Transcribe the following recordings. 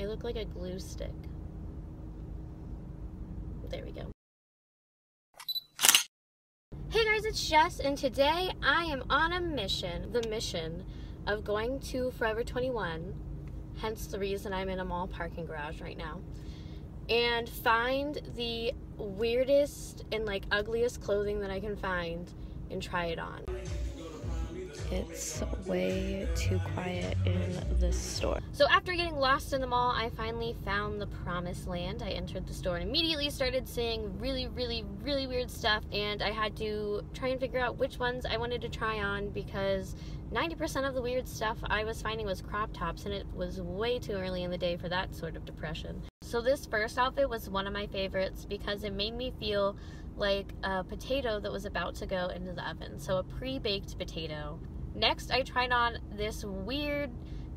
I look like a glue stick. There we go. Hey guys, it's Jess, and today I am on a mission. The mission of going to Forever 21, hence the reason I'm in a mall parking garage right now, and find the weirdest and like ugliest clothing that I can find and try it on. It's way too quiet in this store. So after getting lost in the mall, I finally found the promised land. I entered the store and immediately started seeing really weird stuff, and I had to try and figure out which ones I wanted to try on because 90% of the weird stuff I was finding was crop tops, and it was way too early in the day for that sort of depression. So this first outfit was one of my favorites because it made me feel like a potato that was about to go into the oven, so a pre-baked potato. Next, I tried on this weird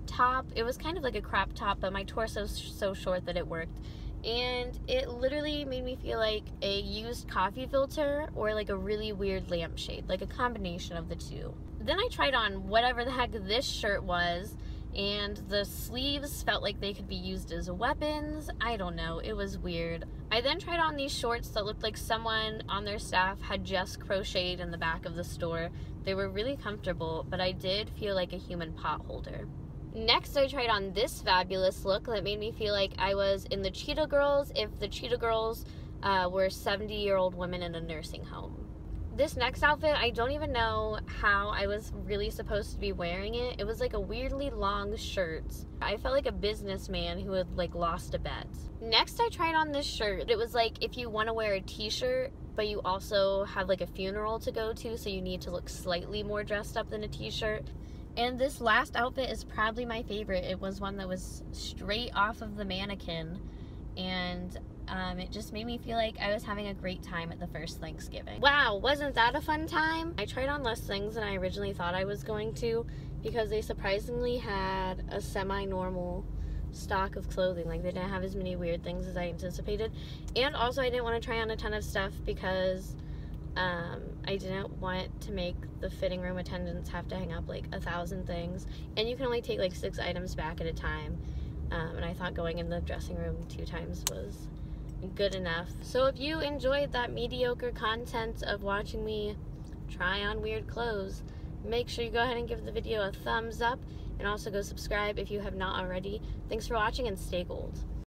top. It was kind of like a crop top, but my torso's so short that it worked. And it literally made me feel like a used coffee filter or like a really weird lampshade, like a combination of the two. Then I tried on whatever the heck this shirt was, and the sleeves felt like they could be used as weapons. I don't know, it was weird. I then tried on these shorts that looked like someone on their staff had just crocheted in the back of the store. They were really comfortable, but I did feel like a human pot holder. Next, I tried on this fabulous look that made me feel like I was in the Cheetah Girls if the Cheetah Girls were 70-year-old women in a nursing home. This next outfit, I don't even know how I was really supposed to be wearing it. It was like a weirdly long shirt. I felt like a businessman who had like lost a bet. Next, I tried on this shirt. It was like if you want to wear a t-shirt, but you also have like a funeral to go to, so you need to look slightly more dressed up than a t-shirt. And this last outfit is probably my favorite. It was one that was straight off of the mannequin, and it just made me feel like I was having a great time at the first Thanksgiving. Wow, wasn't that a fun time? I tried on less things than I originally thought I was going to because they surprisingly had a semi-normal stock of clothing. Like, they didn't have as many weird things as I anticipated. And also, I didn't want to try on a ton of stuff because I didn't want to make the fitting room attendants have to hang up like 1,000 things. And you can only take like 6 items back at a time. And I thought going in the dressing room 2 times was good enough. So if you enjoyed that mediocre content of watching me try on weird clothes, make sure you go ahead and give the video a thumbs up, and also go subscribe if you have not already. Thanks for watching, and stay gold.